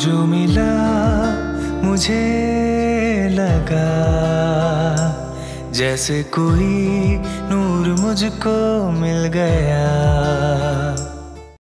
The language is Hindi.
जो मिला मुझे लगा जैसे कोई नूर मुझको मिल गया।